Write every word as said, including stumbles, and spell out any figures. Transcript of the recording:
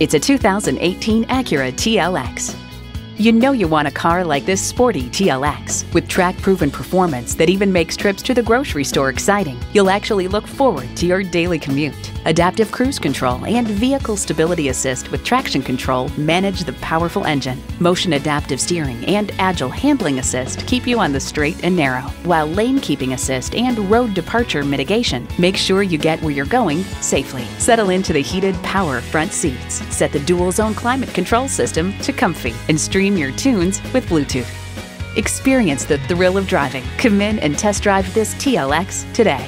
It's a two thousand eighteen Acura T L X. You know you want a car like this sporty T L X. With track-proven performance that even makes trips to the grocery store exciting, you'll actually look forward to your daily commute. Adaptive cruise control and vehicle stability assist with traction control manage the powerful engine. Motion adaptive steering and agile handling assist keep you on the straight and narrow, while lane keeping assist and road departure mitigation make sure you get where you're going safely. Settle into the heated power front seats. Set the dual zone climate control system to comfy and stream your tunes with Bluetooth. Experience the thrill of driving. Come in and test drive this T L X today.